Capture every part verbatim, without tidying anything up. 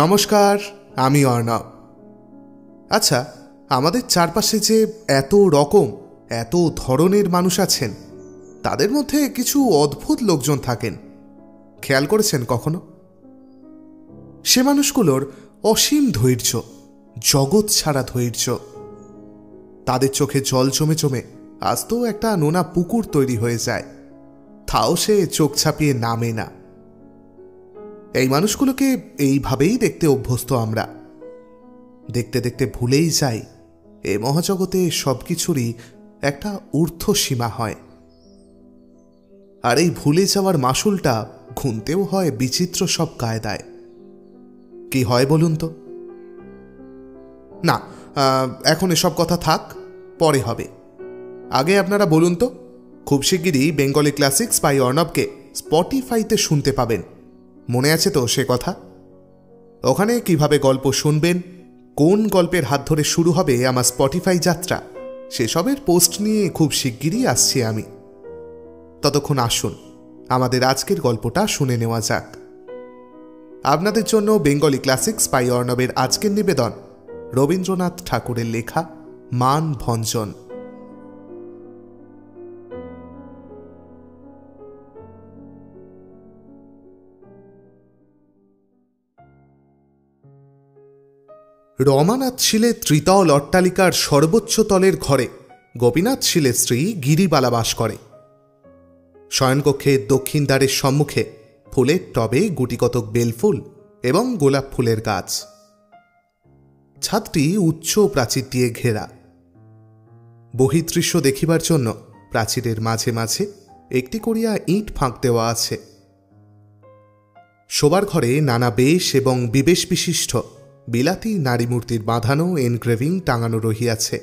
নমস্কার, আমি অর্ণব। আচ্ছা, আমাদের চারপাশে যে এত রকম এত ধরনের মানুষ আছেন, তাদের মধ্যে কিছু অদ্ভুত লোকজন থাকেন, খেয়াল করেছেন কখনো? সে মানুষগুলোর অসীম ধৈর্য, জগৎ ছাড়া ধৈর্য। তাদের চোখে জল জমে জমে আজ তো একটা নোনা পুকুর তৈরি হয়ে যায়, তাও সে চোখ ছাপিয়ে নামে না। এই মানুষগুলোকে এইভাবেই দেখতে অভ্যস্ত আমরা। দেখতে দেখতে ভুলেই যাই এ মহাজগতে সব কিছুরই একটা ঊর্ধ্বসীমা হয়, আর এই ভুলে যাওয়ার মাসুলটা গুনতেও হয় বিচিত্র সব কায়দায়। কি হয় বলুন তো? না, এখন এসব কথা থাক, পরে হবে। আগে আপনারা বলুন তো, খুব শিগগিরই বেঙ্গলি ক্লাসিক্স বাই অর্ণবকে স্পটিফাইতে শুনতে পাবেন, মনে আছে তো সে কথা? ওখানে কিভাবে গল্প শুনবেন, কোন গল্পের হাত ধরে শুরু হবে আমার স্পটিফাই যাত্রা, সেসবের পোস্ট নিয়ে খুব শিগগিরই আসছি আমি। ততক্ষণ আসুন আমাদের আজকের গল্পটা শুনে নেওয়া যাক। আপনাদের জন্য বেঙ্গলি ক্লাসিক্স বাই অর্ণবের আজকের নিবেদন, রবীন্দ্রনাথ ঠাকুরের লেখা মানভঞ্জন। রমানাথ ছিলে ত্রিতল অট্টালিকার সর্বোচ্চ তলের ঘরে গোপীনাথ ছিলে স্ত্রী গিরিবালা বাস করে। শয়নকক্ষে দক্ষিণ দ্বারের সম্মুখে ফুলের টবে গুটিকতক বেলফুল এবং গোলাপ ফুলের গাছ। ছাদটি উচ্চ প্রাচীর দিয়ে ঘেরা। বহির্দৃশ্য দেখিবার জন্য প্রাচীরের মাঝে মাঝে একটি করিয়া ইট ফাঁক দেওয়া আছে। শোবার ঘরে নানা বেশ এবং বিবেশ বিশিষ্ট বিলাতি নারীমূর্তির বাঁধানো এনগ্রেভিং টাঙানো রহিয়াছে,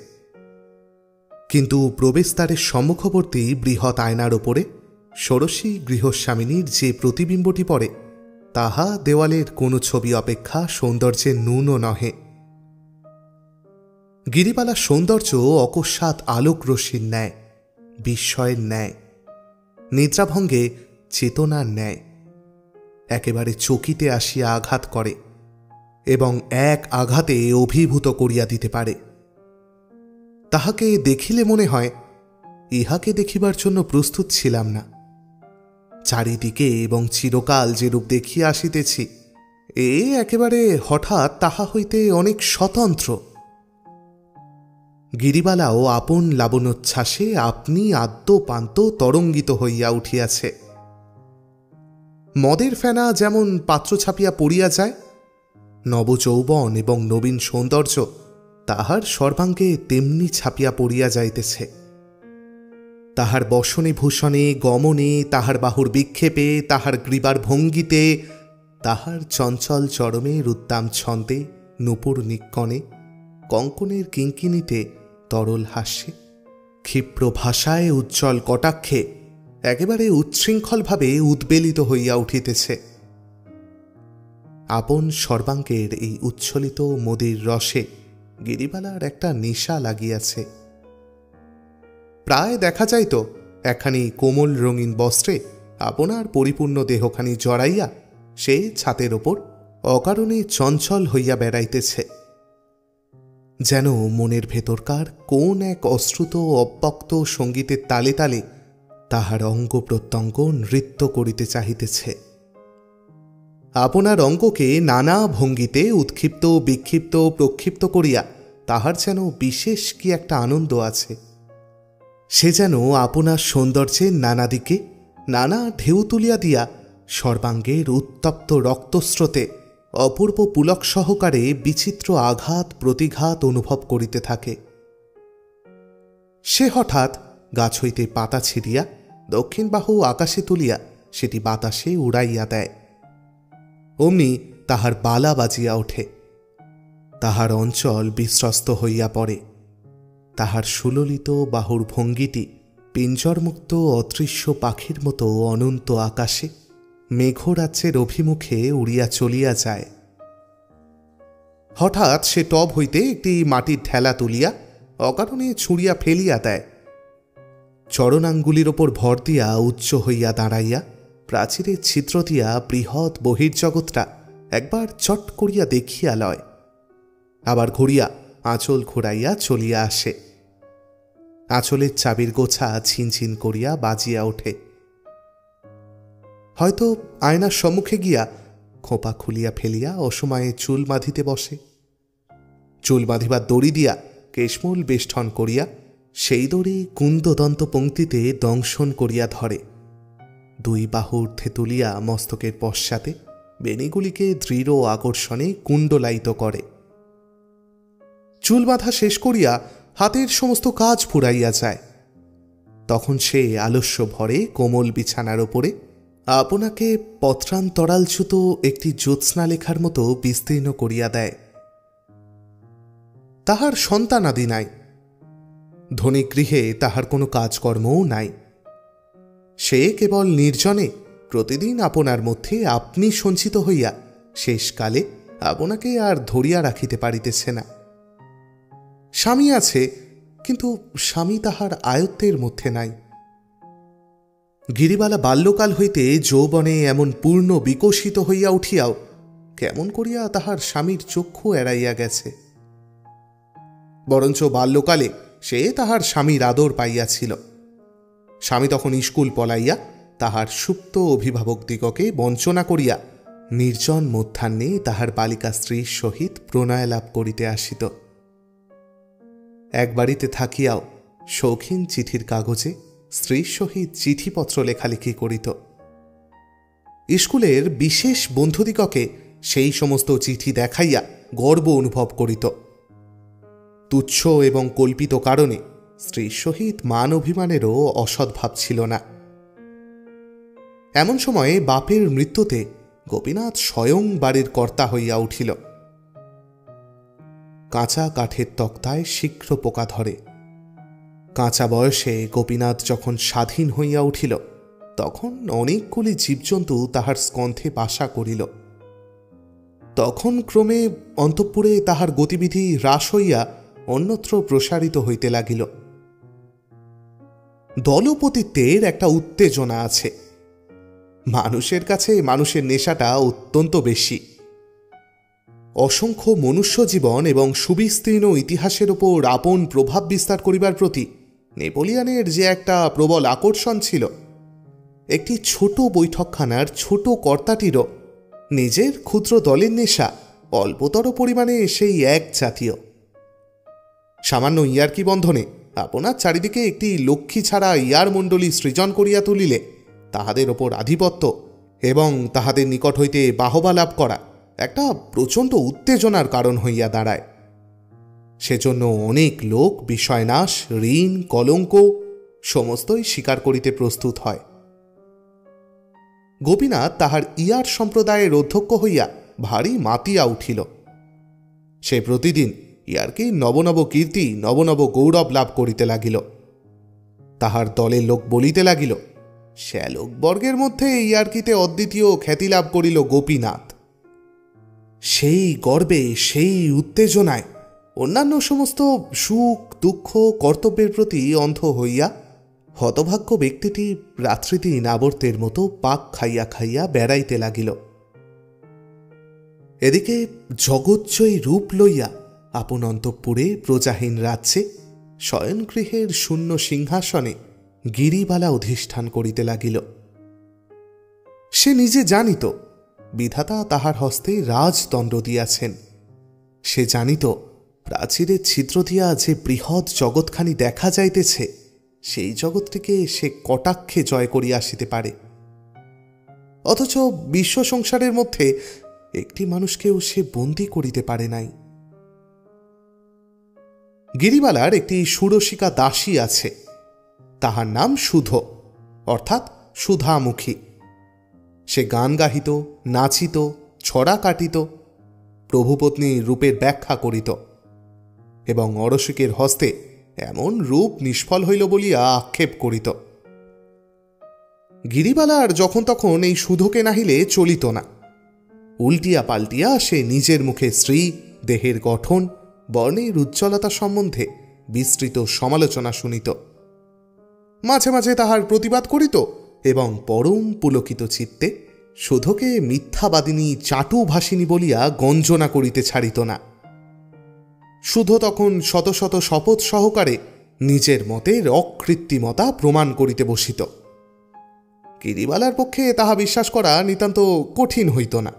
কিন্তু প্রবেশদ্বারের সম্মুখবর্তী বৃহৎ আয়নার ওপরে ষোড়শী গৃহস্বামিনীর যে প্রতিবিম্বটি পড়ে, তাহা দেওয়ালের কোনো ছবি অপেক্ষা সৌন্দর্যে ন্যূনও নহে। গিরিবালার সৌন্দর্য অকস্মাৎ আলোকরশ্মির ন্যায়, বিস্ময়ের ন্যায়, নিদ্রাভঙ্গে চেতনার ন্যায় একেবারে চকিতে আসিয়া আঘাত করে এবং এক আঘাতে অভিভূত করিয়া দিতে পারে। তাহাকে দেখিলে মনে হয়, ইহাকে দেখিবার জন্য প্রস্তুত ছিলাম না। চারিদিকে এবং চিরকাল যেরূপ দেখিয়া আসিতেছি, এ একেবারে হঠাৎ তাহা হইতে অনেক স্বতন্ত্র। গিরিবালাও আপন লাবণোচ্ছ্বাসে আপনি আদ্যপান্ত তরঙ্গিত হইয়া উঠিয়াছে। মদের ফেনা যেমন পাত্র ছাপিয়া পড়িয়া যায়, নবযৌবন এবং নবীন সৌন্দর্য তাহার সর্বাঙ্গে তেমনি ছাপিয়া পড়িয়া যাইতেছে। তাহার বসনে ভূষণে, গমনে, তাহার বাহুর বিক্ষেপে, তাহার গ্রীবার ভঙ্গিতে, তাহার চঞ্চল চরমে, রুদ্দাম ছন্দে, নূপুর নিক্কণে, কঙ্কনের কিঙ্কিনিতে, তরল হাস্যে, ক্ষিপ্র ভাষায়, উজ্জ্বল কটাক্ষে একেবারে উচ্ছৃঙ্খলভাবে উদ্বেলিত হইয়া উঠিতেছে। আপন সর্বাঙ্গের এই উচ্ছলিত মদির রসে গিরিবালার একটা নেশা লাগিয়াছে। প্রায় দেখা যাইত একখানি কোমল রঙিন বস্ত্রে আপনার পরিপূর্ণ দেহখানি জড়াইয়া সে ছাতের ওপর অকারণে চঞ্চল হইয়া বেড়াইতেছে, যেন মনের ভেতরকার কোন এক অশ্রুত অব্যক্ত সঙ্গীতের তালে তালে তাহার অঙ্গ প্রত্যঙ্গ নৃত্য করিতে চাহিতেছে। আপনার অঙ্গকে নানা ভঙ্গিতে উৎক্ষিপ্ত, বিক্ষিপ্ত, প্রক্ষিপ্ত করিয়া তাহার যেন বিশেষ কি একটা আনন্দ আছে। সে যেন আপনার সৌন্দর্যের নানা দিকে নানা ঢেউ তুলিয়া দিয়া সর্বাঙ্গের উত্তপ্ত রক্তস্রোতে অপূর্ব পুলক সহকারে বিচিত্র আঘাত প্রতিঘাত অনুভব করিতে থাকে। সে হঠাৎ গাছ হইতে পাতা ছিঁড়িয়া দক্ষিণ বাহু আকাশে তুলিয়া সেটি বাতাসে উড়াইয়া দেয়, অমনি তাহার বালা বাজিয়া ওঠে, তাহার অঞ্চল বিস্রস্ত হইয়া পড়ে, তাহার সুললিত বাহুর ভঙ্গিটি পিঞ্জরমুক্ত অদৃশ্য পাখির মতো অনন্ত আকাশে মেঘরাজ্যের অভিমুখে উড়িয়া চলিয়া যায়। হঠাৎ সে টব হইতে একটি মাটির ঠেলা তুলিয়া অকারণে ছুঁড়িয়া ফেলিয়া দেয়। চরণাঙ্গুলির ওপর ভর দিয়া উচ্চ হইয়া দাঁড়াইয়া প্রাচীরের ছিদ্র দিয়া বৃহৎ বহির্জগৎটা একবার চট করিয়া দেখিয়া লয়, আবার ঘুরিয়া আঁচল ঘোরাইয়া চলিয়া আসে। আঁচলের চাবির গোছা ছিনছিন করিয়া বাজিয়া ওঠে। হয়তো আয়নার সম্মুখে গিয়া খোপা খুলিয়া ফেলিয়া অসময়ে চুল বাঁধিতে বসে। চুল বাঁধিবার দড়ি দিয়া কেশমূল বেষ্টন করিয়া সেই দড়ি কুন্দদন্ত পঙ্ক্তিতে দংশন করিয়া ধরে। দুই বাহুর্ধে তুলিয়া মস্তকের পশ্চাতে বেণীগুলিকে দৃঢ় আকর্ষণে কুণ্ডলায়িত করে। চুল বাঁধা শেষ করিয়া হাতের সমস্ত কাজ ফুরাইয়া যায়। তখন সে আলস্য ভরে কোমল বিছানার ওপরে আপনাকে পত্রান্তরালচ্যুত একটি জ্যোৎস্না লেখার মতো বিস্তীর্ণ করিয়া দেয়। তাহার সন্তানাদি নাই, ধনী গৃহে তাহার কোনো কাজকর্মও নাই। সে কেবল নির্জনে প্রতিদিন আপনার মধ্যে আপনি সঞ্চিত হইয়া শেষকালে আপনাকে আর ধরিয়া রাখিতে পারিতেছে না। স্বামী আছে, কিন্তু স্বামী তাহার আয়ত্তের মধ্যে নাই। গিরিবালা বাল্যকাল হইতে যৌবনে এমন পূর্ণ বিকশিত হইয়া উঠিয়াও কেমন করিয়া তাহার স্বামীর চক্ষু এড়াইয়া গেছে। বরঞ্চ বাল্যকালে সে তাহার স্বামীর আদর পাইয়াছিল। স্বামী তখন স্কুল পলাইয়া তাহার সুপ্ত অভিভাবকদিগকে বঞ্চনা করিয়া নির্জন মধ্যাহ্নে তাহার বালিকা স্ত্রীর সহিত প্রণয় লাভ করিতে আসিত। এক বাড়িতে থাকিয়াও শৌখিন চিঠির কাগজে স্ত্রীর সহিত চিঠিপত্র লেখালেখি করিত। স্কুলের বিশেষ বন্ধুদিগকে সেই সমস্ত চিঠি দেখাইয়া গর্ব অনুভব করিত। তুচ্ছ এবং কল্পিত কারণে স্ত্রীর সহিত মান অভিমানেরও অসদ্ভাব ছিল না। এমন সময়ে বাপের মৃত্যুতে গোপীনাথ স্বয়ং বাড়ির কর্তা হইয়া উঠিল। কাঁচা কাঠের তক্তায় শীঘ্র পোকা ধরে। কাঁচা বয়সে গোপীনাথ যখন স্বাধীন হইয়া উঠিল তখন অনেকগুলি জীবজন্তু তাহার স্কন্ধে বাসা করিল। তখন ক্রমে অন্তঃপুরে তাহার গতিবিধি হ্রাস হইয়া অন্যত্র প্রসারিত হইতে লাগিল। দলপতিত্বের একটা উত্তেজনা আছে। মানুষের কাছে মানুষের নেশাটা অত্যন্ত বেশি। অসংখ্য মনুষ্য জীবন এবং সুবিস্তীর্ণ ইতিহাসের ওপর আপন প্রভাব বিস্তার করিবার প্রতি নেপোলিয়ানের যে একটা প্রবল আকর্ষণ ছিল, একটি ছোট বৈঠকখানার ছোট কর্তাটিরও নিজের ক্ষুদ্র দলের নেশা অল্পতর পরিমাণে সেই এক জাতীয়। সামান্য ইয়ারকি বন্ধনে আপনার চারিদিকে একটি লক্ষ্মী ছাড়া ইয়ার মণ্ডলী সৃজন করিয়া তুলিলে তাহাদের ওপর আধিপত্য এবং তাহাদের নিকট হইতে বাহবা লাভ করা একটা প্রচণ্ড উত্তেজনার কারণ হইয়া দাঁড়ায়। সেজন্য অনেক লোক বিষয়নাশ, ঋণ, কলঙ্ক সমস্তই স্বীকার করিতে প্রস্তুত হয়। গোপীনাথ তাহার ইয়ার সম্প্রদায়ের অধ্যক্ষ হইয়া ভারী মাতিয়া উঠিল। সে প্রতিদিন ইয়ারকে নবনব কীর্তি, নবনব গৌরব লাভ করিতে লাগিল। তাহার দলের লোক বলিতে লাগিল, শ্যালোকবর্গের মধ্যে ইয়ারকিতে অদ্বিতীয় খ্যাতি লাভ করিল গোপীনাথ। সেই গর্বে, সেই উত্তেজনায় অন্যান্য সমস্ত সুখ দুঃখ কর্তব্যের প্রতি অন্ধ হইয়া হতভাগ্য ব্যক্তিটি রাত্রিদিন আবর্তের মতো পাক খাইয়া খাইয়া বেড়াইতে লাগিল। এদিকে জগৎজয়ী রূপ লইয়া আপন অন্তঃপুরে প্রজাহীন রাজ্যে শয়নগৃহের শূন্য সিংহাসনে গিরিবালা অধিষ্ঠান করিতে লাগিল। সে নিজে জানিত বিধাতা তাহার হস্তে রাজদণ্ড দিয়াছেন। সে জানিত প্রাচীরের ছিদ্র দিয়া যে বৃহৎ জগৎখানি দেখা যাইতেছে সেই জগৎটিকে সে কটাক্ষে জয় করিয়া আসিতে পারে। অথচ বিশ্ব সংসারের মধ্যে একটি মানুষকেও সে বন্দী করিতে পারে নাই। গিরিবালার একটি সুরসিকা দাসী আছে, তাহার নাম সুধ, অর্থাৎ সুধামুখী। সে গান গাহিত, নাচিত, ছড়া কাটিত, প্রভুপত্নী রূপের ব্যাখ্যা করিত এবং অরসিকের হস্তে এমন রূপ নিষ্ফল হইল বলিয়া আক্ষেপ করিত। গিরিবালার যখন তখন এই সুধকে নাহিলে চলিত না। উল্টিয়া পাল্টিয়া সে নিজের মুখে শ্রী, দেহের গঠন, বর্ণের উজ্জ্বলতা সম্বন্ধে বিস্তৃত সমালোচনা শুনিত। মাঝে মাঝে তাহার প্রতিবাদ করিত এবং পরম পুলকিত চিত্তে শোধকে মিথ্যাবাদিনী চাটুভাষিনী বলিয়া গঞ্জনা করিতে ছাড়িত না। শোধ তখন শত শত শপথ সহকারে নিজের মতের অকৃত্রিমতা প্রমাণ করিতে বসিত। গিরিবালার পক্ষে তাহা বিশ্বাস করা নিতান্ত কঠিন হইত না।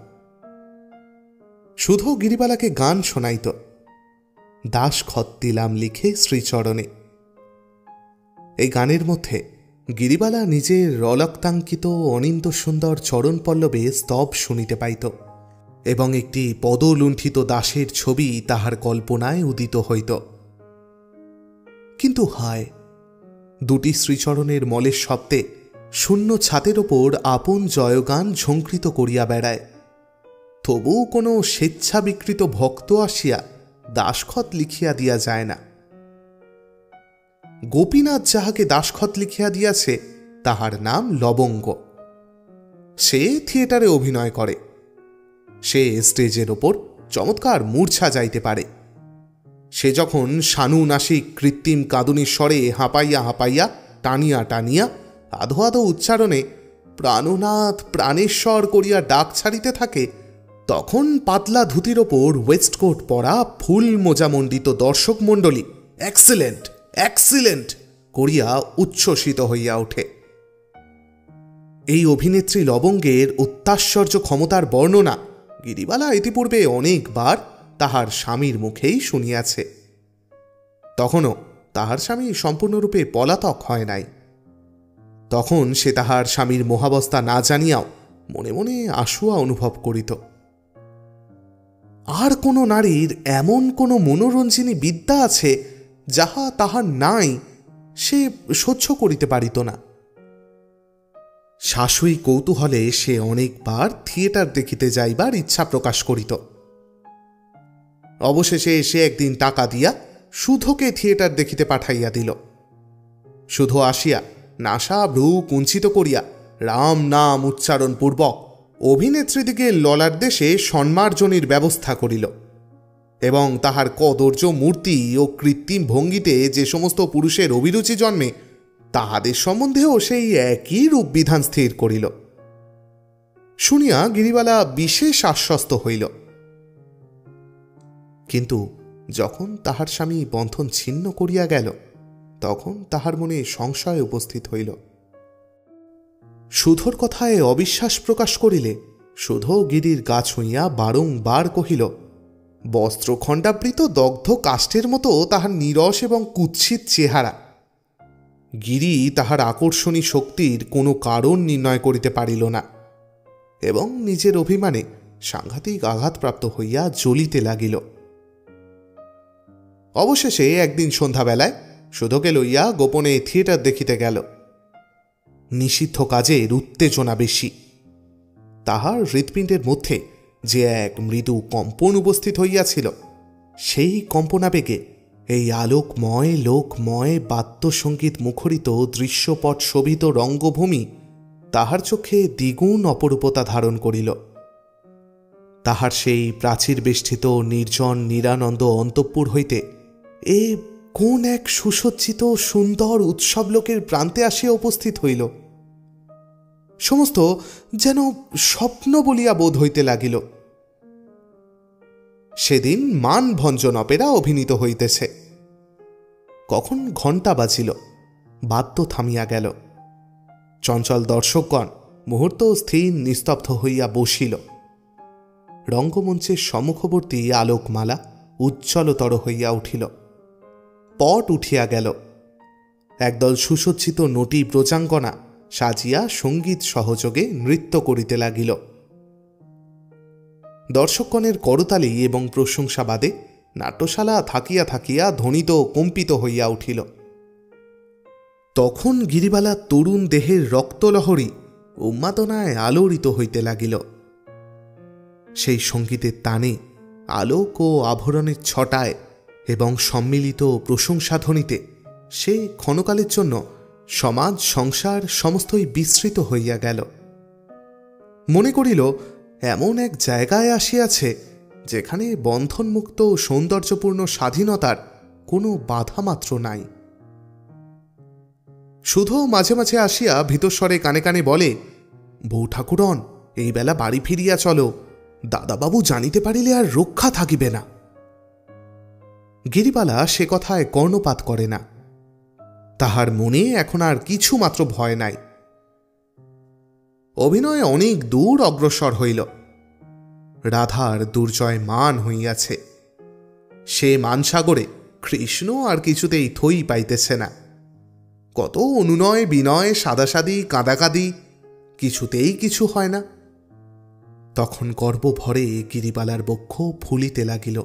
শুধু গিরিবালাকে গান শোনাইত, দাস খত দিলাম লিখে শ্রীচরণে। এই গানের মধ্যে গিরিবালা নিজের রলক্তাঙ্কিত অনিন্দ সুন্দর চরণ পল্লবে স্তব শুনিতে পাইত এবং একটি পদলুণ্ঠিত দাসের ছবি তাহার কল্পনায় উদিত হইত। কিন্তু হায়, দুটি শ্রীচরণের মলের শব্দে শূন্য ছাতের ওপর আপন জয়গান ঝঙ্কৃত করিয়া বেড়ায়, তবুও কোনো স্বেচ্ছা বিকৃত ভক্ত আসিয়া দাসখত লিখিয়া দিয়া যায় না। গোপীনাথ যাহাকে দাসখত লিখিয়া দিয়াছে তাহার নাম লবঙ্গ। সে থিয়েটারে অভিনয় করে, সে স্টেজের ওপর চমৎকার মূর্ছা যাইতে পারে। সে যখন শানু নাসিক কৃত্রিম কাঁদুনির স্বরে হাঁপাইয়া হাঁপাইয়া টানিয়া টানিয়া আধো আধো উচ্চারণে প্রাণনাথ প্রাণেশ্বর করিয়া ডাক ছাড়িতে থাকে, তখন পাতলা ধুতির ওপর ওয়েস্টকোট পরা ফুল মোজামণ্ডিত দর্শক মণ্ডলী এক্সিলেন্ট এক্সিলেন্ট করিয়া উচ্ছ্বসিত হইয়া ওঠে। এই অভিনেত্রী লবঙ্গের অত্যাশ্চর্য ক্ষমতার বর্ণনা গিরিবালা ইতিপূর্বে অনেকবার তাহার স্বামীর মুখেই শুনিয়াছে। তখনও তাহার স্বামী সম্পূর্ণরূপে পলাতক হয় নাই। তখন সে তাহার স্বামীর মহাবস্থা না জানিয়াও মনে মনে আশুয়া অনুভব করিত। আর কোনো নারীর এমন কোনো মনোরঞ্জিনী বিদ্যা আছে যাহা তাহার নাই, সে সহ্য করিতে পারিত না। শাশুই কৌতূহলে সে অনেকবার থিয়েটার দেখিতে যাইবার ইচ্ছা প্রকাশ করিত। অবশেষে সে একদিন টাকা দিয়া সুধোকে থিয়েটার দেখিতে পাঠাইয়া দিল। সুধো আসিয়া নাসা ভ্রু কুঞ্চিত করিয়া রাম নাম উচ্চারণপূর্বক অভিনেত্রীদিকে ললার দেশে সম্মার্জনীর ব্যবস্থা করিল এবং তাহার কদর্য মূর্তি ও কৃত্রিম ভঙ্গিতে যে সমস্ত পুরুষের অভিরুচি জন্মে তাহাদের সম্বন্ধেও সেই একই রূপ বিধান স্থির করিল। শুনিয়া গিরিবালা বিশেষ আশ্বস্ত হইল। কিন্তু যখন তাহার স্বামী বন্ধন ছিন্ন করিয়া গেল তখন তাহার মনে সংশয় উপস্থিত হইল। সুধোর কথায় অবিশ্বাস প্রকাশ করিলে সুধো গিরির গা ছুঁইয়া বারংবার কহিল, বস্ত্রখণ্ডাবৃত দগ্ধ কাষ্ঠের মতো তাহার নিরস এবং কুৎসিত চেহারা। গিরি তাহার আকর্ষণী শক্তির কোনো কারণ নির্ণয় করিতে পারিল না এবং নিজের অভিমানে সাংঘাতিক আঘাতপ্রাপ্ত হইয়া জ্বলিতে লাগিল। অবশেষে একদিন সন্ধ্যাবেলায় সুধোকে লইয়া গোপনে থিয়েটার দেখিতে গেল। নিষিদ্ধ কাজের উত্তেজনা বেশি। তাহার হৃৎপিণ্ডের মধ্যে যে এক মৃদু কম্পন উপস্থিত হইয়াছিল, সেই কম্পনাবেগে এই আলোকময় লোকময় বাদ্যসঙ্গীত মুখরিত দৃশ্যপট শোভিত রঙ্গভূমি তাহার চোখে দ্বিগুণ অপরূপতা ধারণ করিল। তাহার সেই প্রাচীর বেষ্টিত নির্জন নিরানন্দ অন্তঃপুর হইতে এ কোন এক সুসজ্জিত সুন্দর উৎসব লোকের প্রান্তে আসিয়া উপস্থিত হইল। সমস্ত যেন স্বপ্ন বলিয়া বোধ হইতে লাগিল। সেদিন মানভঞ্জন অপেরা অভিনীত হইতেছে। কখন ঘণ্টা বাজিল, বাদ্য থামিয়া গেল। চঞ্চল দর্শকগণ মুহূর্ত স্থির নিস্তব্ধ হইয়া বসিল। রঙ্গমঞ্চের সম্মুখবর্তী আলোকমালা উজ্জ্বলতর হইয়া উঠিল। পট উঠিয়া গেল। একদল সুসজ্জিত নটি ব্রজাঙ্গনা সাজিয়া সঙ্গীত সহযোগে নৃত্য করিতে লাগিল। দর্শকগণের করতালি এবং প্রশংসাবাদে নাট্যশালা থাকিয়া থাকিয়া ধ্বনিত কম্পিত হইয়া উঠিল। তখন গিরিবালা তরুণ দেহের রক্তলহরী উন্মাদনায় আলোড়িত হইতে লাগিল। সেই সঙ্গীতের টানে, আলোক ও আভরণের ছটায় এবং সম্মিলিত প্রশংসাধ্বনিতে সে ক্ষণকালের জন্য সমাজ সংসার সমস্তই বিস্মৃত হইয়া গেল। মনে করিল এমন এক জায়গায় আসিয়াছে যেখানে বন্ধনমুক্ত সৌন্দর্যপূর্ণ স্বাধীনতার কোনো বাধামাত্র নাই। শুধু মাঝে মাঝে আসিয়া ভীতস্বরে কানে কানে বলে, বউ ঠাকুরন, এই বেলা বাড়ি ফিরিয়া চলো, দাদাবাবু জানিতে পারিলে আর রক্ষা থাকিবে না। গিরিবালা সে কথায় কর্ণপাত করে না, তাহার মনে এখন আর কিছু মাত্র ভয় নাই। অভিনয় অনেক দূর অগ্রসর হইল। রাধার দুর্জয় মান হইয়াছে, সে মানসাগরে কৃষ্ণ আর কিছুতেই থই পাইতেছে না। কত অনুনয় বিনয়, সাদাসাদি, কাঁদাকাঁদি, কিছুতেই কিছু হয় না। তখন গর্বভরে গিরিবালার বক্ষ ফুলিতে লাগিল।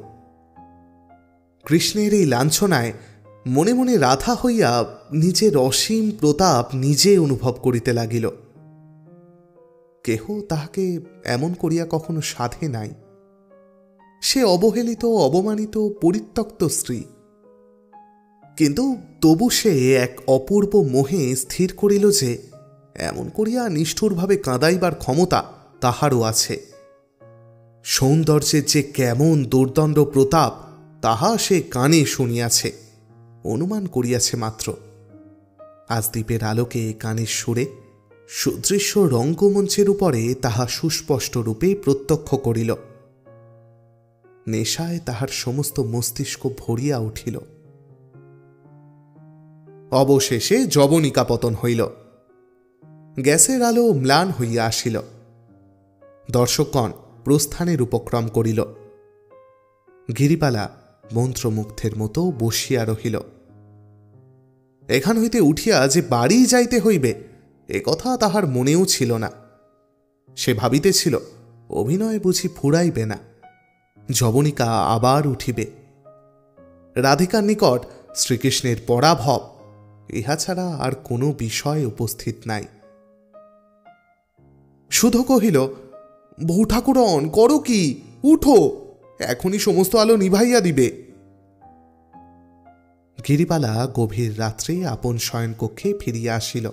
কৃষ্ণের এই লাঞ্ছনায় মনে মনে রাধা হইয়া নিজের অসীম প্রতাপ নিজে অনুভব করিতে লাগিল। কেহ তাহাকে এমন করিয়া কখনো সাধে নাই। সে অবহেলিত, অবমানিত, পরিত্যক্ত স্ত্রী, কিন্তু তবু সে এক অপূর্ব মোহে স্থির করিল যে এমন করিয়া নিষ্ঠুরভাবে কাঁদাইবার ক্ষমতা তাহারও আছে। সৌন্দর্যের যে কেমন দুর্দণ্ড প্রতাপ তাহা সে কানে শুনিয়াছে, অনুমান করিয়াছে মাত্র। আজ দ্বীপের আলোকে কানের সুরে সুদৃশ্য রঙ্গমঞ্চের উপরে তাহা সুস্পষ্ট রূপে প্রত্যক্ষ করিল। নেশায় তাহার সমস্ত মস্তিষ্ক ভরিয়া উঠিল। অবশেষে যবনিকা পতন হইল, গ্যাসের আলো ম্লান হইয়া আসিল। দর্শকগণ প্রস্থানের উপক্রম করিল। গিরিবালা মন্ত্রমুগ্ধের মতো বসিয়া রহিল। এখান হইতে উঠিয়া যে বাড়ি যাইতে হইবে এ কথা তাহার মনেও ছিল না। সে ভাবিতেছিল অভিনয় বুঝি ফুরাইবে না, যবনিকা আবার উঠিবে। রাধিকার নিকট শ্রীকৃষ্ণের পরাভব ইহা ছাড়া আর কোনো বিষয় উপস্থিত নাই। শুধু কহিল, বউ ঠাকুরন, করো কি, উঠো, এখনই সমস্ত আলো নিভাইয়া দিবে। গিরিবালা গভীর রাত্রে আপন শয়ন কক্ষে ফিরিয়া আসিল।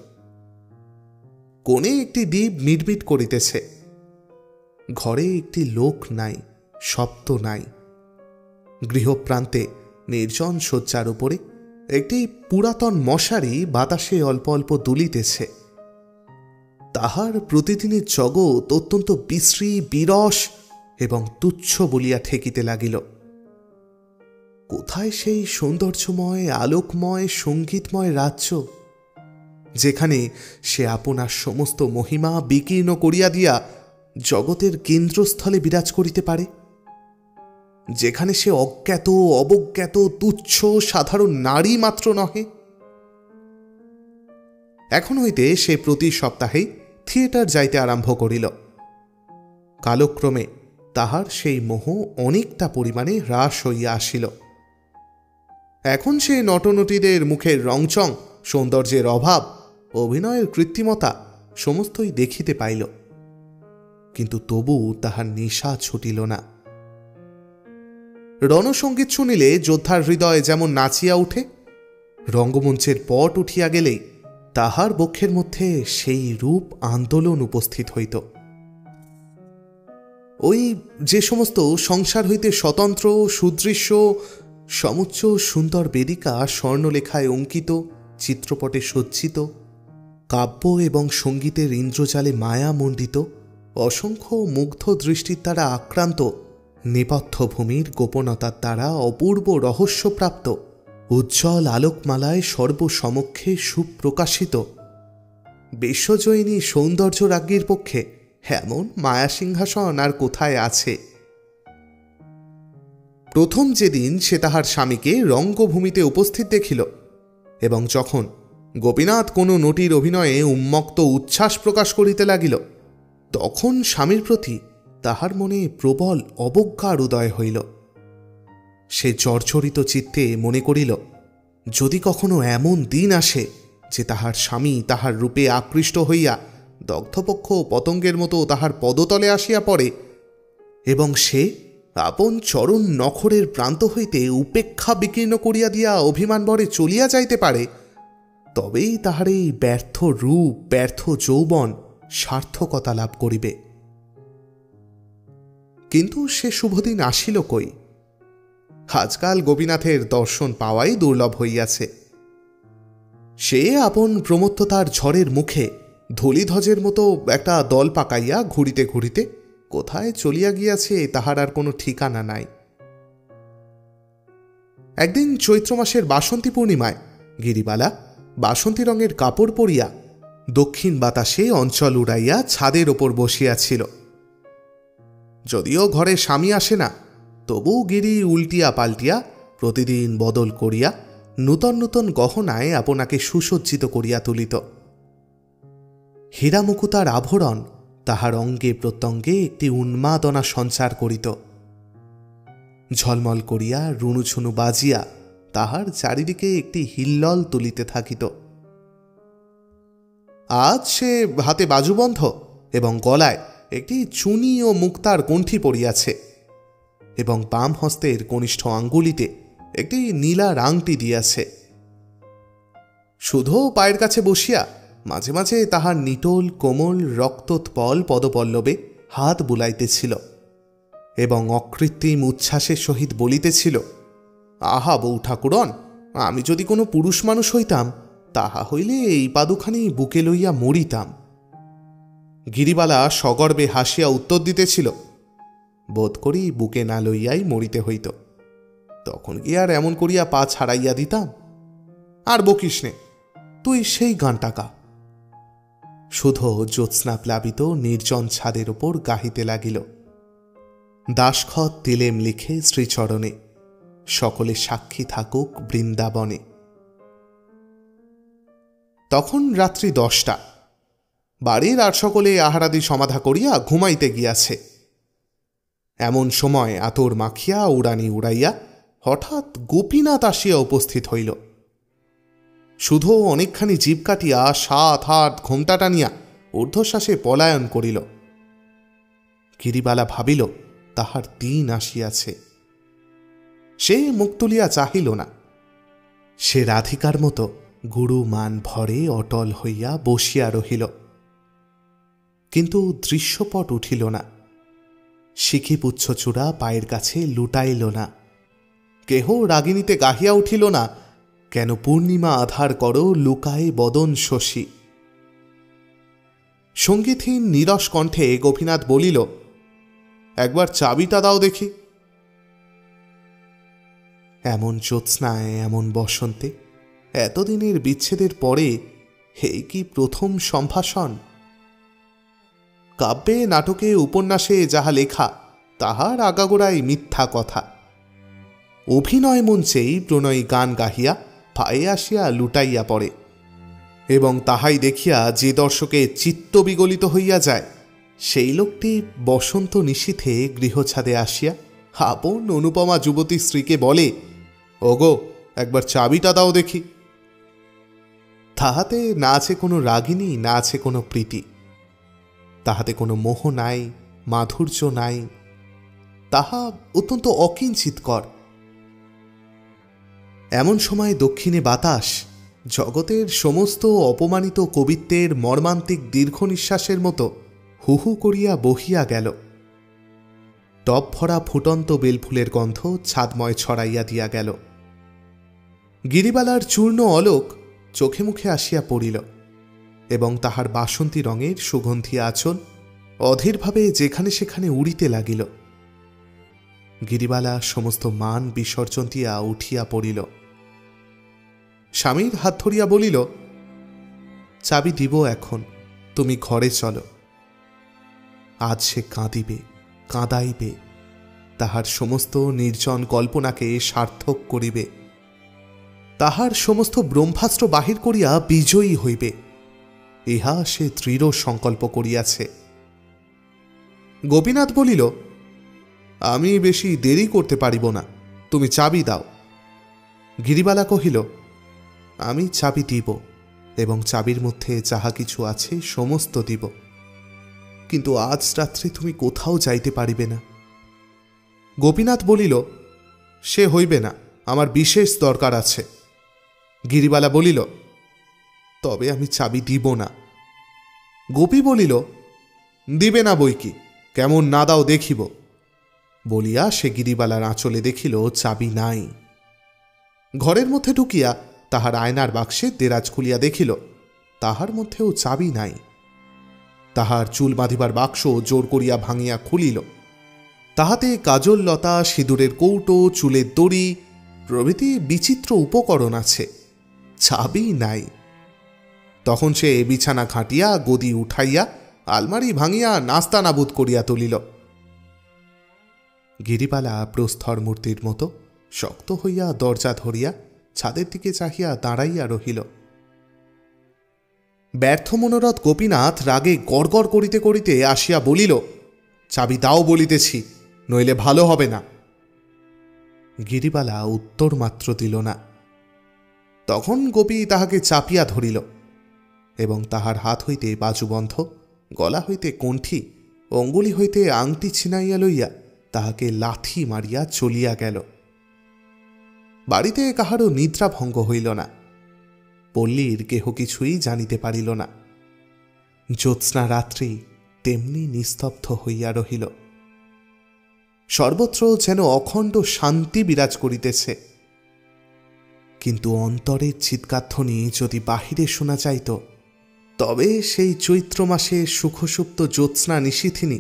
কোণে একটি দীপ মিটমিট করিতেছে, ঘরে একটি লোক নাই, শব্দ নাই। গৃহপ্রান্তে নির্জন শয্যার উপরে একটি পুরাতন মশারি বাতাসে অল্প অল্প দুলিতেছে। তাহার প্রতিদিনের জগৎ অত্যন্ত বিশ্রী, বিরস এবং তুচ্ছ বলিয়া ঠেকিতে লাগিল। কোথায় সেই সৌন্দর্যময়, আলোকময়, সঙ্গীতময় রাজ্য যেখানে সে আপনার সমস্ত মহিমা বিকীর্ণ করিয়া দিয়া জগতের কেন্দ্রস্থলে বিরাজ করিতে পারে, যেখানে সে অজ্ঞাত, অবজ্ঞাত, তুচ্ছ সাধারণ নারী মাত্র নহে। এখন হইতে সে প্রতি সপ্তাহে থিয়েটার যাইতে আরম্ভ করিল। কালক্রমে তাহার সেই মোহ অনেকটা পরিমাণে হ্রাস হইয়া আসিল। এখন সে নটনটীদের মুখের রংচং, সৌন্দর্যের অভাব, অভিনয়ের কৃত্রিমতা সমস্তই দেখিতে পাইল, কিন্তু তবু তাহার নেশা ছুটিল না। রণসঙ্গীত শুনিলে যোদ্ধার হৃদয় যেমন নাচিয়া উঠে, রঙ্গমঞ্চের পট উঠিয়া গেলেই তাহার বক্ষের মধ্যে সেই রূপ আন্দোলন উপস্থিত হইত। ওই যে সমস্ত সংসার হইতে স্বতন্ত্র, সুদৃশ্য, সমুচ্চ সুন্দর বেদিকা স্বর্ণলেখায় অঙ্কিত, চিত্রপটে সজ্জিত, কাব্য এবং সঙ্গীতের ইন্দ্রজালে মায়ামণ্ডিত, অসংখ্য মুগ্ধ দৃষ্টির দ্বারা আক্রান্ত, নেপথ্যভূমির গোপনতার দ্বারা অপূর্ব রহস্যপ্রাপ্ত, উজ্জ্বল আলোকমালায় সর্বসমক্ষে সুপ্রকাশিত বিশ্বজয়িনী সৌন্দর্য রাজ্ঞীর পক্ষে এমন মায়াসিংহাসন আর কোথায় আছে। প্রথম যেদিন সে তাহার স্বামীকে রঙ্গভূমিতে উপস্থিত দেখিল এবং যখন গোপীনাথ কোনো নটির অভিনয়ে উন্মুক্ত উচ্ছ্বাস প্রকাশ করিতে লাগিল, তখন স্বামীর প্রতি তাহার মনে প্রবল অবজ্ঞার উদয় হইল। সে জর্জরিত চিত্তে মনে করিল, যদি কখনো এমন দিন আসে যে তাহার স্বামী তাহার রূপে আকৃষ্ট হইয়া দগ্ধপক্ষ পতঙ্গের মতো তাহার পদতলে আসিয়া পড়ে এবং সে আপন চরণ নখরের প্রান্ত হইতে উপেক্ষা বিকীর্ণ করিয়া দিয়া অভিমানবরে চলিয়া যাইতে পারে, তবেই তাহার এই ব্যর্থ রূপ, ব্যর্থ যৌবন সার্থকতা লাভ করিবে। কিন্তু সে শুভদিন আসিল কই? আজকাল গোপীনাথের দর্শন পাওয়াই দুর্লভ হইয়াছে। সে আপন প্রমত্ততার ঝড়ের মুখে ধলিধ্বজের মতো একটা দল পাকাইয়া ঘুরিতে ঘুরিতে কোথায় চলিয়া গিয়াছে তাহার আর কোনো ঠিকানা নাই। একদিন চৈত্র মাসের বাসন্তী পূর্ণিমায় গিরিবালা বাসন্তী রঙের কাপড় পরিয়া দক্ষিণ বাতাসে অঞ্চল উড়াইয়া ছাদের ওপর বসিয়াছিল। যদিও ঘরে স্বামী আসে না, তবু গিরি উল্টিয়া পাল্টিয়া প্রতিদিন বদল করিয়া নূতন নূতন গহনায় আপনাকে সুসজ্জিত করিয়া তুলিত। হীরামুকুতার আভরণ তাহার অঙ্গে প্রত্যঙ্গে একটি উন্মাদনা সঞ্চার করিত। ঝলমল করিয়া রুণুছুনু বাজিয়া তাহার চারিদিকে একটি হিল্লল তুলিতে থাকিত। আজ সে হাতে বাজুবন্ধ এবং গলায় একটি চুনি ও মুক্তার কণ্ঠি পড়িয়াছে এবং বাম হস্তের কনিষ্ঠ আঙ্গুলিতে একটি নীলা রাংটি দিয়াছে। শুধু পায়ের কাছে বসিয়া মাঝে মাঝে তাহার নিটোল কোমল রক্তোৎপল পদপল্লবে হাত বুলাইতেছিল এবং অকৃত্রিম উচ্ছ্বাসের সহিত বলিতেছিল, আহা বউ ঠাকুরন, আমি যদি কোনো পুরুষ মানুষ হইতাম তাহা হইলে এই পাদুখানি বুকে লইয়া মরিতাম। গিরিবালা সগর্বে হাসিয়া উত্তর দিতেছিল, বোধ করি বুকে না লইয়াই মরিতে হইত, তখন কি আর এমন করিয়া পা ছাড়াইয়া দিতাম? আর বকিস নে, তুই সেই গানটা গা। শুধু জ্যোৎস্না প্লাবিত নির্জন ছাদের ওপর গাহিতে লাগিল, দাসখত তিলেম লিখে শ্রীচরণে, সকলে সাক্ষী থাকুক বৃন্দাবনে। তখন রাত্রি দশটা। বাড়ির আর সকলে আহারাদি সমাধা করিয়া ঘুমাইতে গিয়াছে। এমন সময় আতর মাখিয়া উড়ানি উড়াইয়া হঠাৎ গোপীনাথ আসিয়া উপস্থিত হইল। শুধু অনেকখানি জীব কাটিয়া সাত হাত ঘোমটা টানিয়া ঊর্ধ্বশ্বাসে পলায়ন করিল। গিরিবালা ভাবিল তাহার দিন আসিয়াছে। সে মুখ তুলিয়া চাহিল না, সে রাধিকার মতো গুরু মান ভরে অটল হইয়া বসিয়া রহিল। কিন্তু দৃশ্যপট উঠিল না, শিখি পুচ্ছচূড়া পায়ের কাছে লুটাইল না, কেহ রাগিনীতে গাহিয়া উঠিল না, কেন পূর্ণিমা আধার করো লুকায় বদন শশী। সঙ্গীতহীন নীরস কণ্ঠে গোপীনাথ বলিল, একবার চাবিটা দাও দেখি। এমন জ্যোৎস্নায়, এমন বসন্তে, এতদিনের বিচ্ছেদের পরে এই কি প্রথম সম্ভাষণ? কাব্যে, নাটকে, উপন্যাসে যাহা লেখা তাহার আগাগোড়াই মিথ্যা কথা। অভিনয় মঞ্চেই প্রণয়ী গান গাহিয়া পায়ে আসিয়া লুটাইয়া পড়ে এবং তাহাই দেখিয়া যে দর্শকে চিত্ত বিগলিত হইয়া যায়, সেই লোকটি বসন্ত নিশীথে গৃহছাদে আসিয়া আপন অনুপমা যুবতী স্ত্রীকে বলে, ওগো একবার চাবিটা দাও দেখি। তাহাতে না আছে কোনো রাগিনী, না আছে কোনো প্রীতি, তাহাতে কোনো মোহ নাই, মাধুর্য নাই, তাহা অত্যন্ত অকিঞ্চিতকর। এমন সময় দক্ষিণে বাতাস জগতের সমস্ত অপমানিত কবিত্বের মর্মান্তিক দীর্ঘ নিঃশ্বাসের মতো হু হু করিয়া বহিয়া গেল। টব ভরা ফুটন্ত বেলফুলের গন্ধ ছাদময় ছড়াইয়া দিয়া গেল। গিরিবালার চূর্ণ অলোক চোখে মুখে আসিয়া পড়িল এবং তাহার বাসন্তী রঙের সুগন্ধি আঁচল অধীরভাবে যেখানে সেখানে উড়িতে লাগিল। গিরিবালা সমস্ত মান বিসর্জন দিয়া উঠিয়া পড়িল। স্বামীর হাত ধরিয়া বলিল, চাবি দিব এখন, তুমি ঘরে চলো। আজ সে কাঁদিবে, কাঁদাইবে, তাহার সমস্ত নির্জন কল্পনাকে সার্থক করিবে, তাহার সমস্ত ব্রহ্মাস্ত্র বাহির করিয়া বিজয়ী হইবে, ইহা সে দৃঢ় সংকল্প করিয়াছে। গোপীনাথ বলিল, আমি বেশি দেরি করতে পারিব না, তুমি চাবি দাও। গিরিবালা কহিল, আমি চাবি দিব এবং চাবির মধ্যে যাহা কিছু আছে সমস্ত দিব, কিন্তু আজ রাত্রে তুমি কোথাও যাইতে পারিবে না। গোপীনাথ বলিল, সে হইবে না, আমার বিশেষ দরকার আছে। গিরিবালা বলিল, তবে আমি চাবি দিব না। গোপী বলিল, দিবে না বই কি, কেমন না দাও দেখিব। বলিয়া সে গিরিবালার আঁচলে দেখিল চাবি নাই। ঘরের মধ্যে ঢুকিয়া তাহার আয়নার বাক্সে দেরাজ খুলিয়া দেখিল তাহার মধ্যেও চাবি নাই, তাহার চুল বাঁধিবার বাক্স জোর করিয়া ভাঙিয়া খুলিল। তাহাতে কাজল লতা, সিঁদুরের কৌটো, চুলের দড়ি প্রভৃতি বিচিত্র উপকরণ আছে, চাবি নাই। তখন সে বিছানা খাটিয়া গদি উঠাইয়া আলমারি ভাঙিয়া নাস্তা নাবুদ করিয়া তুলিল। গিরিবালা প্রস্তর মূর্তির মতো শক্ত হইয়া দরজা ধরিয়া ছাদের দিকে চাহিয়া দাঁড়াইয়া রহিল। ব্যর্থ মনোরথ গোপীনাথ রাগে গড়গড় করিতে করিতে আসিয়া বলিল, চাবি দাও বলিতেছি, নইলে ভালো হবে না। গিরিবালা উত্তর মাত্র দিল না। তখন গোপী তাহাকে চাপিয়া ধরিল এবং তাহার হাত হইতে বাজুবন্ধ, গলা হইতে কণ্ঠি, অঙ্গুলি হইতে আংটি ছিনাইয়া লইয়া তাহাকে লাথি মারিয়া চলিয়া গেল। বাড়িতে কাহারও নিদ্রাভঙ্গ হইল না। পল্লীর কেহ কিছুই জানিতে পারিল না। জ্যোৎস্না রাত্রি তেমনি নিস্তব্ধ হইয়া রহিল। সর্বত্র যেন অখণ্ড শান্তি বিরাজ করিতেছে। কিন্তু অন্তরের চিৎকারধ্বনি যদি বাহিরে শোনা যাইত, তবে সেই চৈত্র মাসে সুখসুপ্ত জ্যোৎস্না নিশীথিনী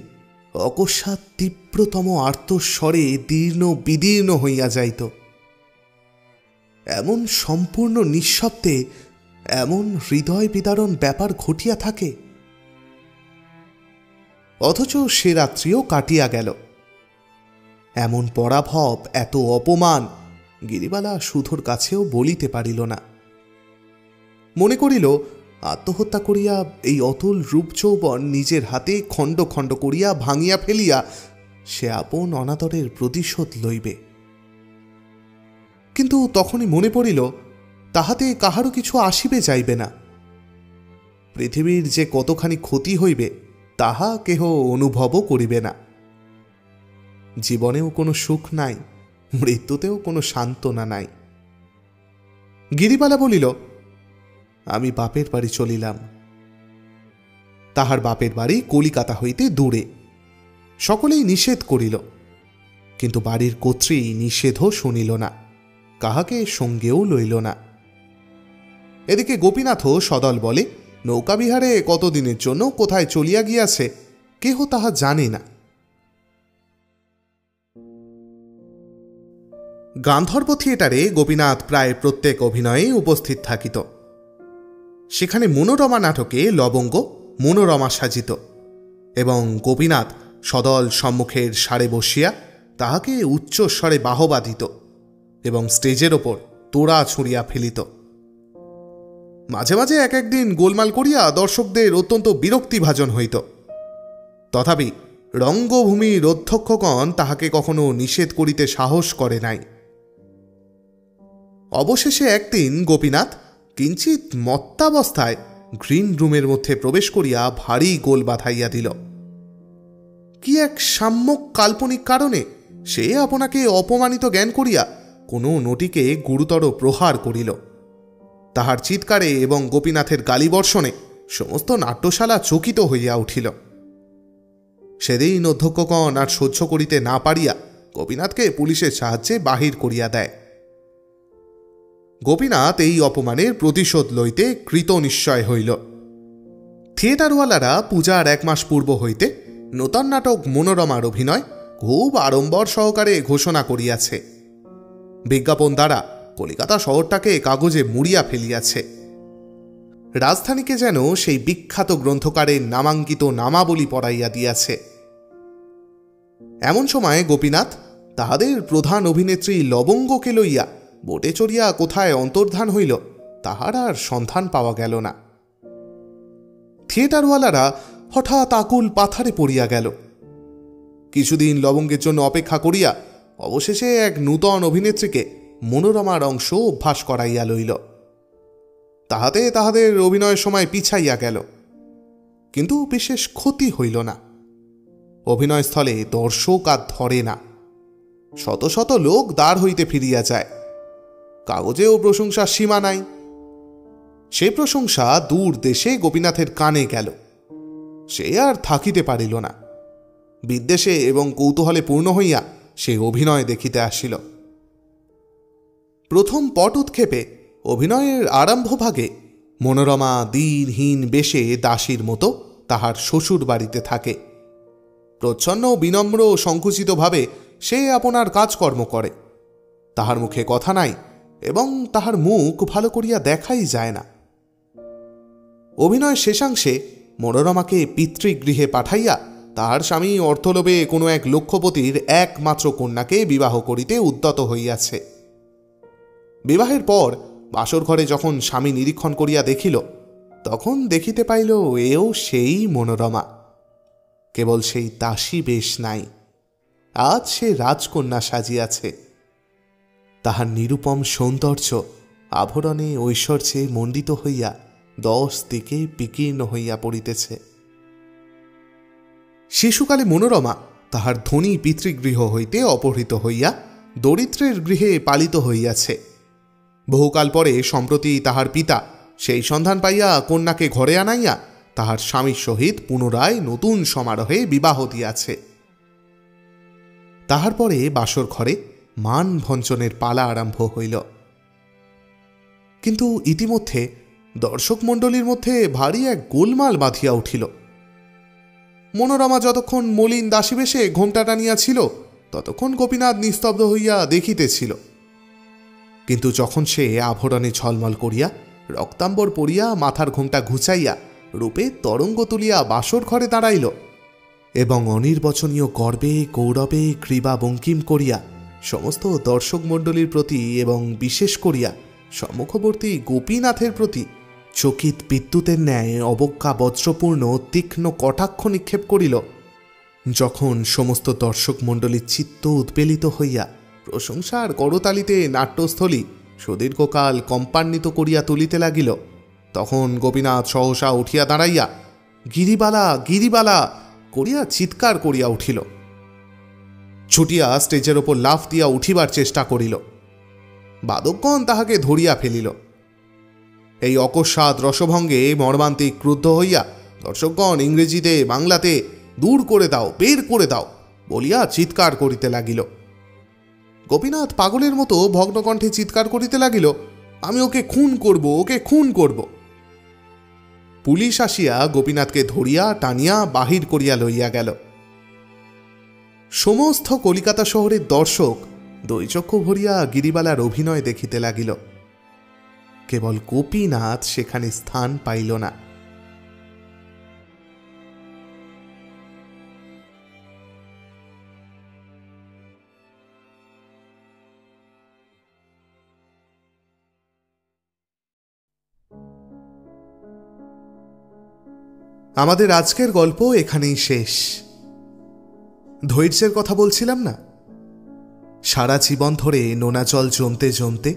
অকস্মাৎ তীব্রতম আর্তস্বরে দীর্ণ বিদীর্ণ হইয়া যাইত। এমন সম্পূর্ণ নিঃশব্দে এমন হৃদয় বিদারণ ব্যাপার ঘটিয়া থাকে। অথচ সে রাত্রিও কাটিয়া গেল। এমন পরাভব, এত অপমান গিরিবালা সুধোর কাছেও বলিতে পারিল না। মনে করিল, আত্মহত্যা করিয়া এই অতুল রূপ যৌবন নিজের হাতে খণ্ড খণ্ড করিয়া ভাঙিয়া ফেলিয়া সে আপন অনাদরের প্রতিশোধ লইবে। কিন্তু তখনই মনে পড়িল, তাহাতে কাহারও কিছু আসিবে যাইবে না। পৃথিবীর যে কতখানি ক্ষতি হইবে তাহা কেহ অনুভবও করিবে না। জীবনেও কোনো সুখ নাই, মৃত্যুতেও কোনো সান্ত্বনা নাই। গিরিবালা বলিল, আমি বাপের বাড়ি চলিলাম। তাহার বাপের বাড়ি কলিকাতা হইতে দূরে। সকলেই নিষেধ করিল, কিন্তু বাড়ির কর্ত্রী নিষেধও শুনিল না, কাহাকে সঙ্গেও লইল না। এদিকে গোপীনাথও সদল বলে নৌকাবিহারে কতদিনের জন্য কোথায় চলিয়া গিয়াছে কেহ তাহা জানে না। গান্ধর্ব থিয়েটারে গোপীনাথ প্রায় প্রত্যেক অভিনয়ে উপস্থিত থাকিত। সেখানে মনোরমা নাটকে লবঙ্গ মনোরমা সাজিত এবং গোপীনাথ সদল সম্মুখের সারে বসিয়া তাহাকে উচ্চ স্বরে বাহবা দিত এবং স্টেজের ওপর তোড়া ছুঁড়িয়া ফেলিত। মাঝে মাঝে এক একদিন গোলমাল করিয়া দর্শকদের অত্যন্ত বিরক্তিভাজন হইত। তথাপি রঙ্গভূমির অধ্যক্ষগণ তাহাকে কখনো নিষেধ করিতে সাহস করে নাই। অবশেষে একদিন গোপীনাথ কিঞ্চিত মত্তাবস্থায় গ্রিন রুমের মধ্যে প্রবেশ করিয়া ভারী গোল বাঁধাইয়া দিল। কি এক সাম্যক কাল্পনিক কারণে সে আপনাকে অপমানিত জ্ঞান করিয়া কোনো নটিকে গুরুতর প্রহার করিল। তাহার চিৎকারে এবং গোপীনাথের গালিবর্ষণে সমস্ত নাট্যশালা চকিত হইয়া উঠিল। সেদিন অধ্যক্ষগণ আর সহ্য করিতে না পারিয়া গোপীনাথকে পুলিশের সাহায্যে বাহির করিয়া দেয়। গোপীনাথ এই অপমানের প্রতিশোধ লইতে কৃতনিশ্চয় হইল। থিয়েটারওয়ালারা পূজার এক মাস পূর্ব হইতে নূতন নাটক মনোরমার অভিনয় খুব আড়ম্বর সহকারে ঘোষণা করিয়াছে। বিজ্ঞাপন দ্বারা কলিকাতা শহরটাকে কাগজে মুড়িয়া ফেলিয়াছে। রাজধানীকে যেন সেই বিখ্যাত গ্রন্থকারের নামাঙ্কিত নামাবলী পড়াইয়া দিয়াছে। এমন সময় গোপীনাথ তাহাদের প্রধান অভিনেত্রী লবঙ্গকে লইয়া বোটে চড়িয়া কোথায় অন্তর্ধান হইল তাহার আর সন্ধান পাওয়া গেল না। থিয়েটারওয়ালারা হঠাৎ আকুল পাথারে পড়িয়া গেল। কিছুদিন লবঙ্গের জন্য অপেক্ষা করিয়া অবশেষে এক নূতন অভিনেত্রীকে মনোরমার অংশ অভ্যাস করাইয়া লইল। তাহাতে তাহাদের অভিনয়ের সময় পিছাইয়া গেল, কিন্তু বিশেষ ক্ষতি হইল না। অভিনয়স্থলে দর্শক আর ধরে না, শত শত লোক দ্বার হইতে ফিরিয়া যায়। কাগজেও প্রশংসার সীমা নাই। সে প্রশংসা দূর দেশে গোপীনাথের কানে গেল। সে আর থাকিতে পারিল না। বিদ্বেষে এবং কৌতূহলে পূর্ণ হইয়া সে অভিনয় দেখিতে আসিল। প্রথম পট উৎক্ষেপে অভিনয়ের আরম্ভভাগে মনোরমা দীনহীন বেশে দাসীর মতো তাহার শ্বশুর বাড়িতে থাকে। প্রচ্ছন্ন বিনম্র ও সংকুচিতভাবে সে আপনার কাজকর্ম করে। তাহার মুখে কথা নাই এবং তাহার মুখ ভালো করিয়া দেখাই যায় না। অভিনয় শেষাংশে মনোরমাকে পিতৃগৃহে পাঠাইয়া তাহার স্বামী অর্থলোভে কোনো এক লক্ষপতির একমাত্র কন্যাকে বিবাহ করিতে উদ্যত হইয়াছে। বিবাহের পর বাসর ঘরে যখন স্বামী নিরীক্ষণ করিয়া দেখিল, তখন দেখিতে পাইল এও সেই মনোরমা, কেবল সেই দাসী বেশ নাই, আজ সে রাজকন্যা সাজিয়াছে। তাহার নিরুপম সৌন্দর্য আভরণে ঐশ্বর্যে মণ্ডিত হইয়া দশ দিকে বিকীর্ণ হইয়া পড়িতেছে। শিশুকালে মনোরমা তাহার ধনী পিতৃগৃহ হইতে অপহৃত হইয়া দরিদ্রের গৃহে পালিত হইয়াছে। বহুকাল পরে সম্প্রতি তাহার পিতা সেই সন্ধান পাইয়া কন্যাকে ঘরে আনাইয়া তাহার স্বামীর সহিত পুনরায় নতুন সমারোহে বিবাহ দিয়াছে। তাহার পরে বাসর ঘরে মানভঞ্জনের পালা আরম্ভ হইল। কিন্তু ইতিমধ্যে দর্শক মণ্ডলীর মধ্যে ভারী এক গোলমাল বাঁধিয়া উঠিল। মনোরমা যতক্ষণ মলিন দাসীবেশে ঘোমটা টানিয়া ছিল, ততক্ষণ গোপীনাথ নিস্তব্ধ হইয়া দেখিতেছিল। কিন্তু যখন সে আভরণে ঝলমল করিয়া রক্তাম্বর পরিয়া মাথার ঘোমটা ঘুচাইয়া রূপে তরঙ্গ তুলিয়া বাসর ঘরে দাঁড়াইল এবং অনির্বচনীয় গর্বে গৌরবে ক্রীড়া বঙ্কিম করিয়া সমস্ত দর্শক মণ্ডলীর প্রতি এবং বিশেষ করিয়া সম্মুখবর্তী গোপীনাথের প্রতি চকিত বিদ্যুতের ন্যায় অবজ্ঞা বজ্রপূর্ণ তীক্ষ্ণ কটাক্ষ নিক্ষেপ করিল, যখন সমস্ত দর্শক মণ্ডলীর চিত্ত উদ্বেলিত হইয়া প্রশংসার করতালিতে নাট্যস্থলী সুদীর্ঘকাল কম্পান্বিত করিয়া তুলিতে লাগিল, তখন গোপীনাথ সহসা উঠিয়া দাঁড়াইয়া গিরিবালা গিরিবালা করিয়া চিৎকার করিয়া উঠিল। ছুটিয়া স্টেজের ওপর লাফ দিয়া উঠিবার চেষ্টা করিল। বাদকগণ তাহাকে ধরিয়া ফেলিল। এই অকস্মাৎ রসভঙ্গে মর্মান্তিক ক্রুদ্ধ হইয়া দর্শকগণ ইংরেজিতে বাংলাতে দূর করে দাও, বের করে দাও বলিয়া চিৎকার করিতে লাগিল। গোপীনাথ পাগলের মতো ভগ্নকণ্ঠে চিৎকার করিতে লাগিল, আমি ওকে খুন করব, ওকে খুন করব। পুলিশ আসিয়া গোপীনাথকে ধরিয়া টানিয়া বাহির করিয়া লইয়া গেল। সমস্ত কলিকাতা শহরের দর্শক দৈচক্ষু ভরিয়া গিরিবালার অভিনয় দেখিতে লাগিল। কেবল গোপীনাথ সেখানে স্থান পাইল না। আমাদের আজকের গল্প এখানেই শেষ। ধৈর্যের কথা বলছিলাম না? সারা জীবন ধরে নোনা জল জমতে জমতে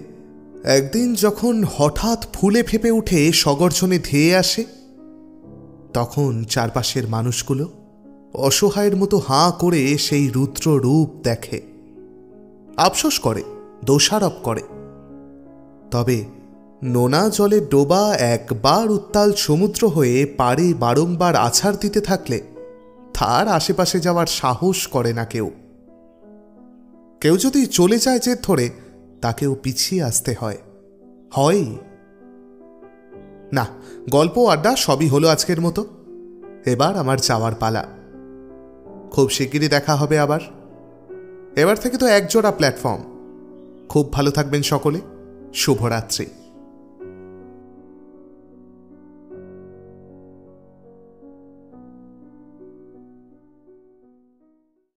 একদিন যখন হঠাৎ ফুলে ফেঁপে উঠে সগর্জনে ধেয়ে আসে, তখন চারপাশের মানুষগুলো অসহায়ের মতো হাঁ করে সেই রুদ্র রূপ দেখে, আফসোস করে, দোষারোপ করে। তবে নোনা জলে ডোবা একবার উত্তাল সমুদ্র হয়ে পাড়ে বারংবার আছাড় দিতে থাকলে তার আশেপাশে যাওয়ার সাহস করে না কেউ। কেউ যদি চলে যায় জেদ ধরে, তাকেও পিছিয়ে আসতে হয়। হয় না, গল্প আড্ডা সবই হলো আজকের মতো। এবার আমার যাওয়ার পালা। খুব শিগগিরই দেখা হবে আবার। এবার থেকে তো একজোড়া প্ল্যাটফর্ম। খুব ভালো থাকবেন সকলে। শুভরাত্রি।